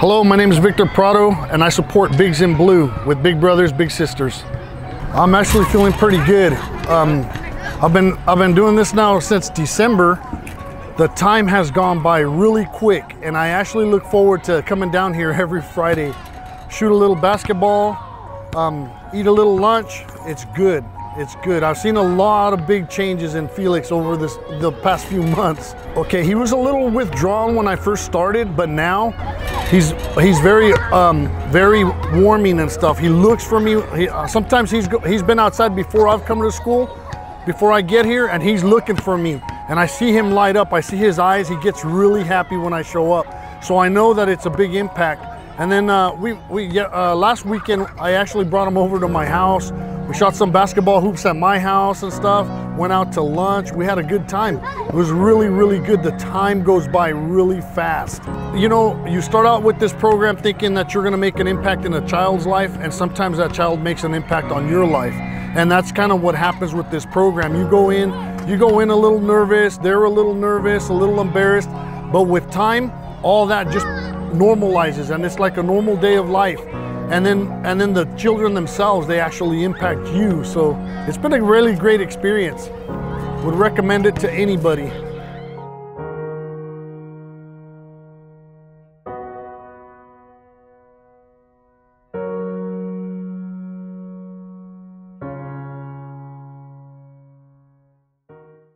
Hello, my name is Victor Prado and I support Bigs in Blue with Big Brothers Big Sisters. I'm actually feeling pretty good. I've been doing this now since December. The time has gone by really quick and I actually look forward to coming down here every Friday, shoot a little basketball, eat a little lunch. It's good, it's good. I've seen a lot of big changes in Felix over the past few months. Okay, he was a little withdrawn when I first started, but now he's very warming and stuff. He looks for me. Sometimes he's been outside before I've come to school, before I get here, and he's looking for me. And I see him light up. I see his eyes. He gets really happy when I show up. So I know that it's a big impact. And then last weekend, I actually brought him over to my house. We shot some basketball hoops at my house and stuff. Went out to lunch. We had a good time. It was really, really good. The time goes by really fast. You know, you start out with this program thinking that you're going to make an impact in a child's life, and sometimes that child makes an impact on your life. And that's kind of what happens with this program. You go in a little nervous, they're a little nervous, a little embarrassed, but with time, all that just normalizes and it's like a normal day of life. And then the children themselves, they actually impact you. So it's been a really great experience. Would recommend it to anybody.